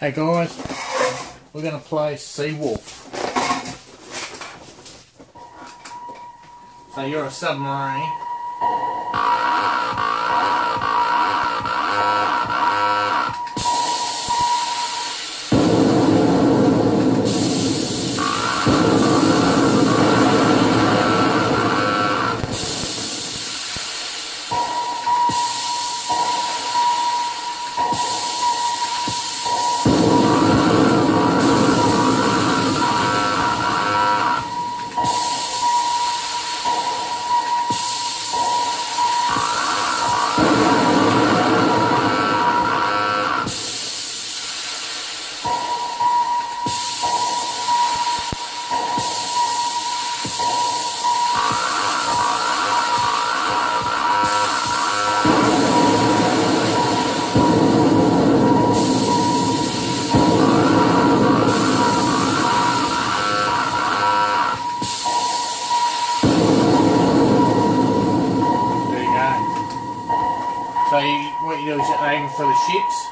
Hey guys, we're going to play Sea Wolf. So you're a submarine. So what you do is you aim for the ships.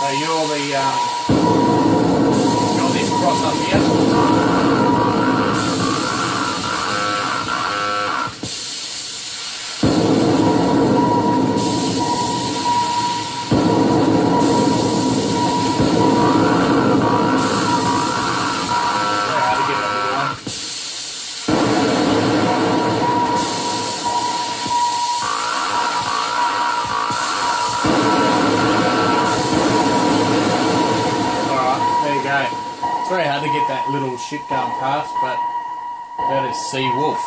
So you're this cross up here. It's very hard to get that little ship going past, but that is Sea Wolf.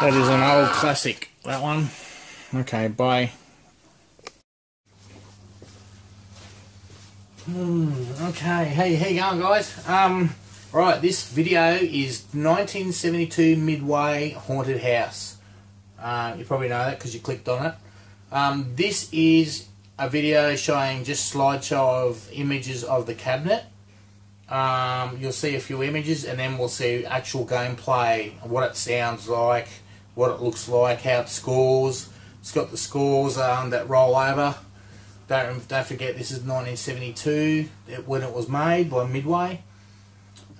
That is an old classic, that one. Okay, bye. Okay, hey, how you going, guys? Right, this video is 1972 Midway Haunted House. You probably know that because you clicked on it. This is a video showing just slideshow of images of the cabinet. You'll see a few images and then we'll see actual gameplay, what it sounds like, what it looks like, how it scores. It's got the scores that roll over. Don't forget this is 1972 when it was made by Midway.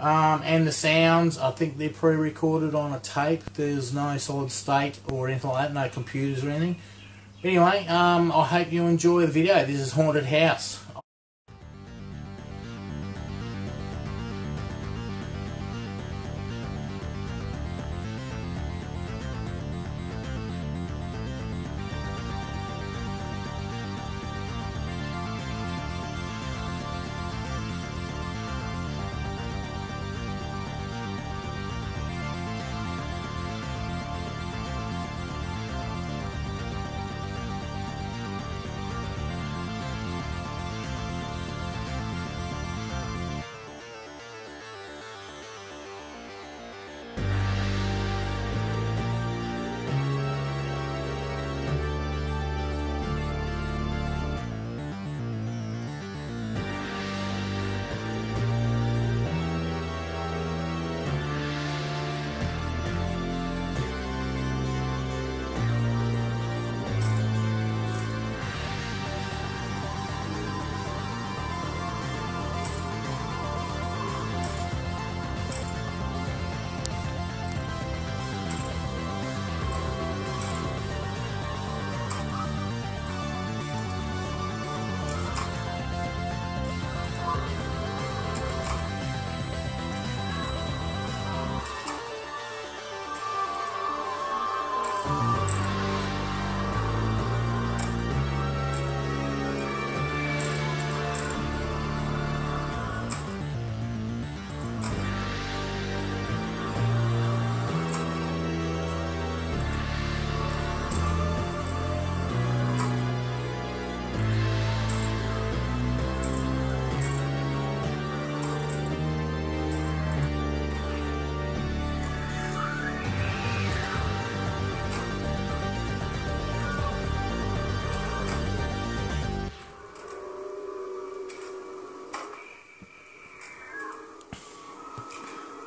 And the sounds, I think they're pre-recorded on a tape. There's no solid state or anything like that, no computers or anything. Anyway, I hope you enjoy the video. This is Haunted House.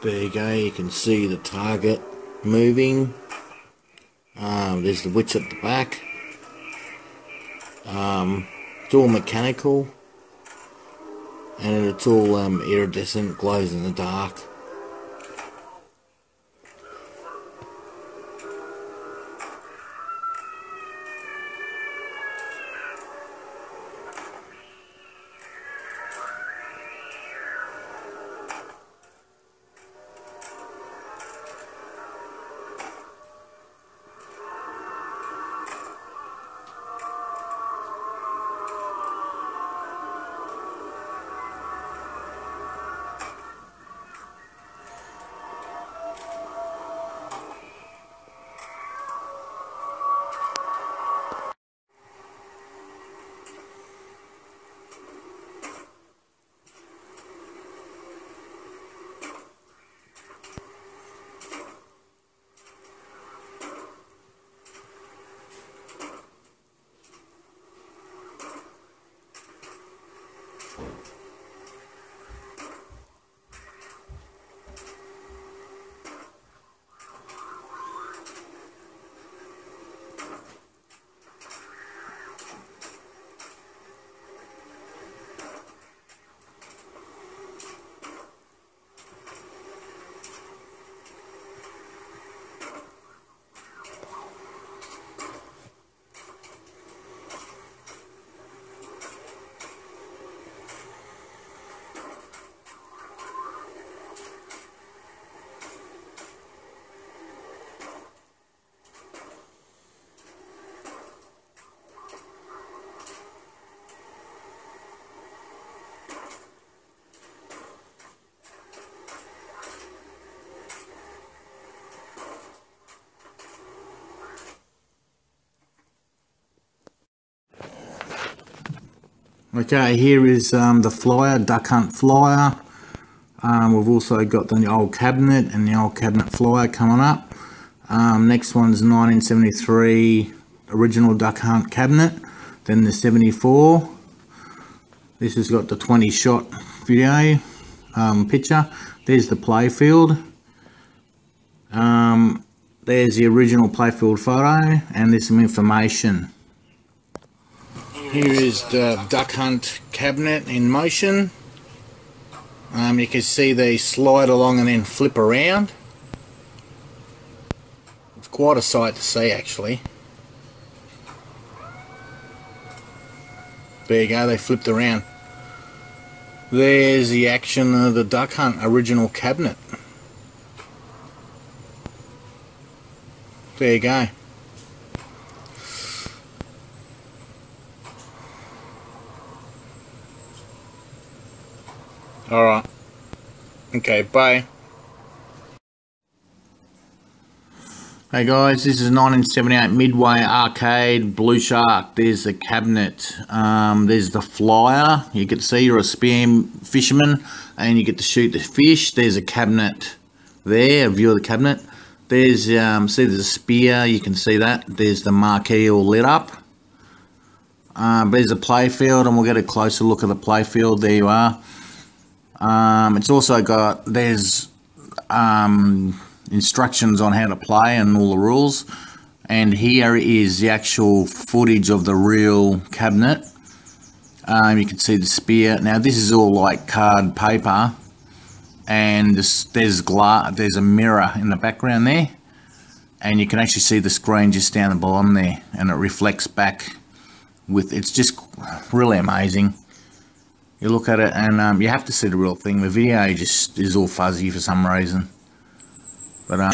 big, eh? You can see the target moving. There's the witch at the back. It's all mechanical, and it's all iridescent, glows in the dark. Okay, here is the flyer, Duck Hunt flyer. We've also got the old cabinet and the old cabinet flyer coming up. Next one's 1973 original Duck Hunt cabinet, then the 74. This has got the 20 shot video picture. There's the playfield. There's the original playfield photo, and there's some information. Here is the Duck Hunt cabinet in motion. You can see they slide along and then flip around. It's quite a sight to see, actually. There you go, they flipped around. There's the action of the Duck Hunt original cabinet. There you go. Alright. Okay, bye. Hey guys, this is 1978 Midway Arcade Blue Shark. There's the cabinet. There's the flyer. You can see you're a spear fisherman and you get to shoot the fish. There's a cabinet there, a view of the cabinet. There's, see there's a spear, you can see that. There's the marquee all lit up. There's a playfield, and we'll get a closer look at the playfield. There you are. It's also got, there's instructions on how to play and all the rules. And here is the actual footage of the real cabinet. You can see the spear. Now this is all like card paper, and there's glass, there's a mirror in the background there, and you can actually see the screen just down the bottom there, and it reflects back with, it's just really amazing. You look at it and you have to see the real thing. The video just is all fuzzy for some reason. But